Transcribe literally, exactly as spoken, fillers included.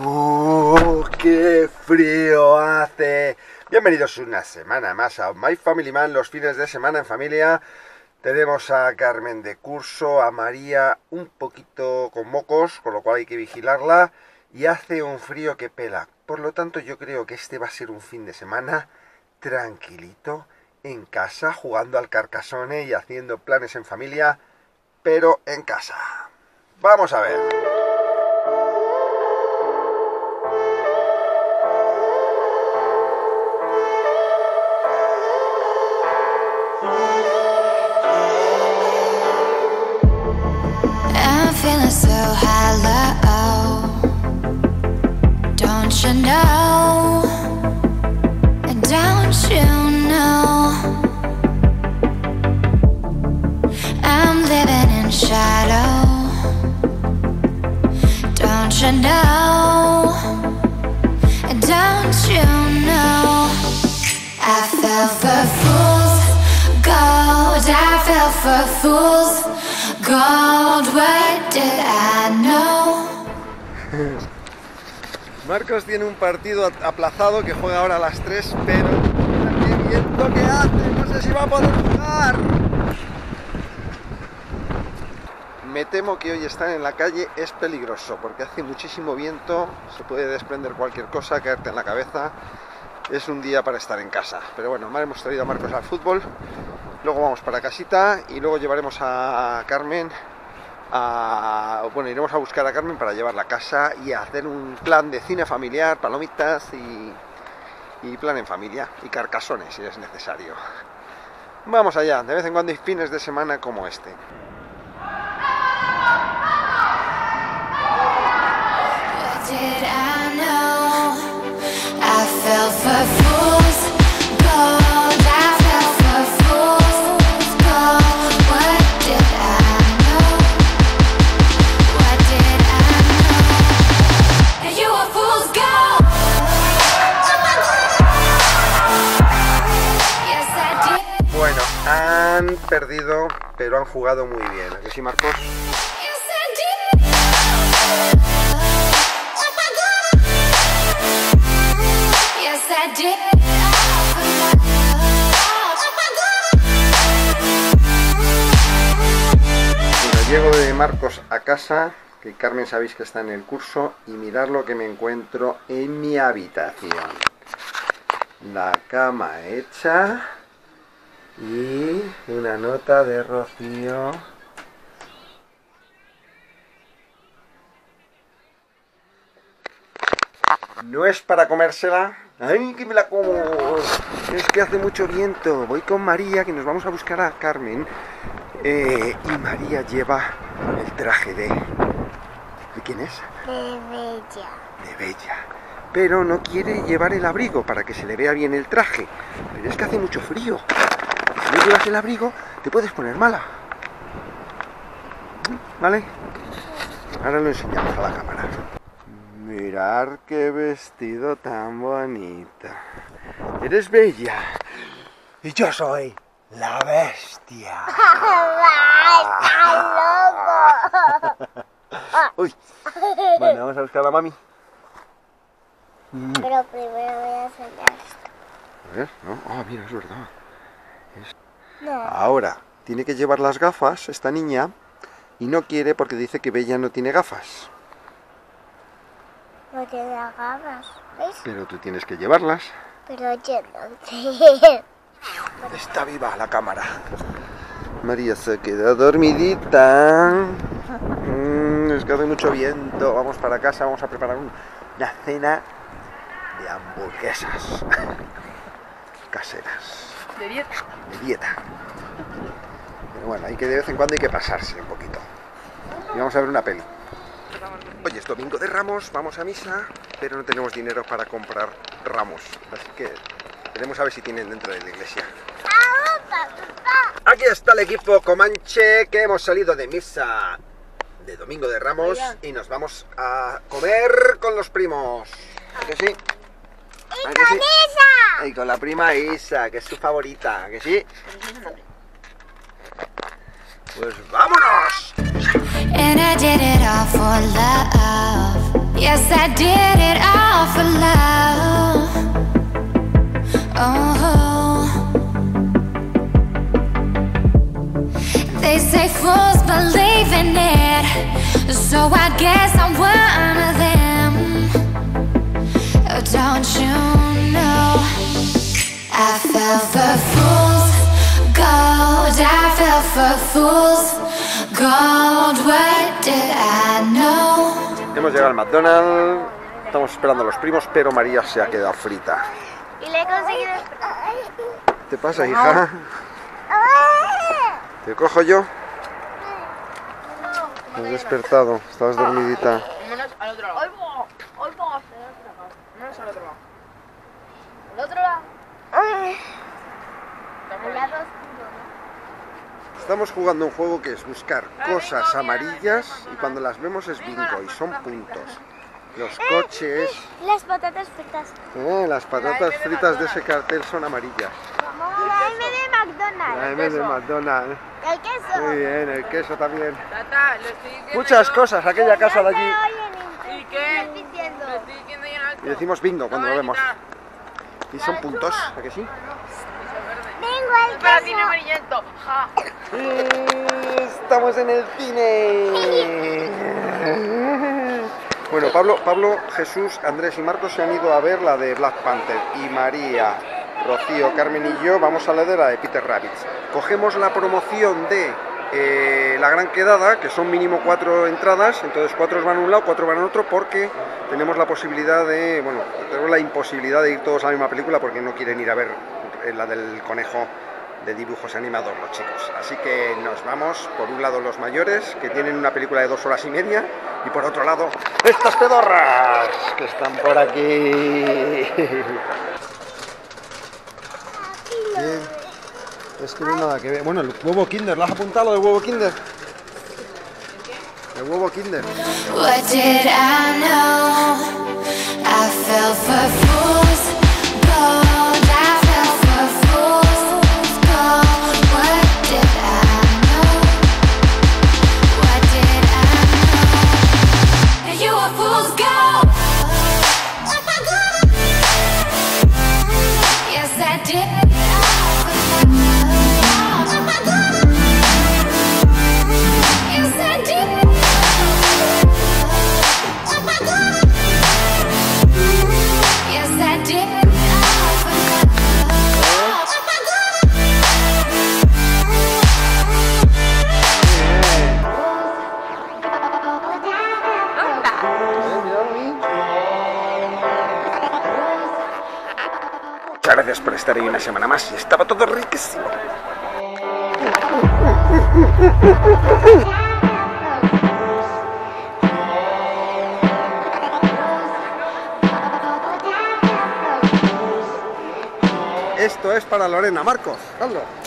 Uh, ¡Qué frío hace! Bienvenidos una semana más a My Family Man, los fines de semana en familia. Tenemos a Carmen de curso, a María un poquito con mocos, con lo cual hay que vigilarla. Y hace un frío que pela. Por lo tanto, yo creo que este va a ser un fin de semana tranquilito, en casa, jugando al Carcassonne y haciendo planes en familia, pero en casa. ¡Vamos a ver! So hello, don't you know, don't you know, I'm living in shadow, don't you know, don't you know, I fell for fools gold, I fell for fools gold, what did I know? Marcos tiene un partido aplazado que juega ahora a las tres, pero qué viento que hace, no sé si va a poder jugar. Me temo que hoy estar en la calle es peligroso porque hace muchísimo viento, se puede desprender cualquier cosa, caerte en la cabeza. Es un día para estar en casa, pero bueno, me hemos traído a Marcos al fútbol. Luego vamos para casita y luego llevaremos a Carmen a... Bueno, iremos a buscar a Carmen para llevarla a casa y a hacer un plan de cine familiar, palomitas y, y plan en familia. Y Carcassonne si es necesario. Vamos allá, de vez en cuando hay fines de semana como este. Han perdido, pero han jugado muy bien. ¿A que sí, Marcos? Bueno, llego de Marcos a casa, que Carmen sabéis que está en el curso, y mirad lo que me encuentro en mi habitación. La cama hecha. Y una nota de Rocío. No es para comérsela. ¡Ay, que me la como! Es que hace mucho viento. Voy con María, que nos vamos a buscar a Carmen. Eh, y María lleva el traje de... ¿De quién es? De Bella. De Bella. Pero no quiere llevar el abrigo para que se le vea bien el traje. Pero es que hace mucho frío. Si no llevas el abrigo, te puedes poner mala. ¿Vale? Ahora lo enseñamos a la cámara. Mirad qué vestido tan bonito. Eres Bella. Y yo soy la bestia. ¡Estás loco! Uy. Bueno, vamos a buscar a mami. Pero primero voy a enseñar esto. A ver, ¿no? Ah, mira, es verdad. No. Ahora, tiene que llevar las gafas esta niña y no quiere porque dice que Bella no tiene gafas. No tiene gafas, ¿ves? Pero tú tienes que llevarlas. Pero yo no sé. Está viva la cámara. María se queda dormidita. Mm, es que hace mucho viento. Vamos para casa, vamos a preparar una cena de hamburguesas caseras. De dieta. De dieta. Pero bueno, hay que de vez en cuando hay que pasarse un poquito. Y vamos a ver una peli. Oye, es Domingo de Ramos, vamos a misa, pero no tenemos dinero para comprar ramos. Así que veremos a ver si tienen dentro de la iglesia. Aquí está el equipo Comanche, que hemos salido de misa de Domingo de Ramos y nos vamos a comer con los primos. ¿A que sí? ¿A que sí? Y con la prima Isa, que es su favorita, ¿que sí? Pues vámonos. I did it all for love. Oh, they say fools believe in it, so I guess I'm one of them. Don't you know? I fell for fools gold. I fell for fools gold. What did I know? Hemos llegado al McDonald's, estamos esperando a los primos, pero María se ha quedado frita. Y le he conseguido... ¿Qué te pasa, hija? ¿Te cojo yo? Me has despertado, estabas dormidita. Menos al otro lado. Hoy pongo a hacer menos al otro lado. ¿Al otro lado? Estamos jugando un juego que es buscar cosas amarillas y cuando las vemos es bingo y son puntos. Los coches... Las patatas fritas. Eh, las patatas fritas de ese cartel son amarillas. La M de McDonald's. La M de McDonald's. El queso. Muy bien, el queso también. Muchas cosas, aquella casa de allí. Y decimos bingo cuando lo vemos. Y son puntos, ¿a que sí? Para cine amarillento. Ja. Estamos en el cine. Bueno, Pablo, Pablo, Jesús, Andrés y Marcos se han ido a ver la de Black Panther. Y María, Rocío, Carmen y yo vamos a la de la de Peter Rabbit. Cogemos la promoción de eh, la gran quedada, que son mínimo cuatro entradas. Entonces cuatro van a un lado, cuatro van a otro, porque tenemos la posibilidad de... Bueno, tenemos la imposibilidad de ir todos a la misma película porque no quieren ir a ver la del conejo de dibujos animados los chicos, así que nos vamos por un lado los mayores, que tienen una película de dos horas y media, y por otro lado estas pedorras que están por aquí. Es que no hay nada que ver. Bueno, el huevo Kinder, ¿lo has apuntado del huevo Kinder? El huevo Kinder. What did I know? I fell for fools gold. Muchas gracias por estar ahí una semana más. Estaba todo riquísimo. Esto es para Lorena, Marcos. Hazlo.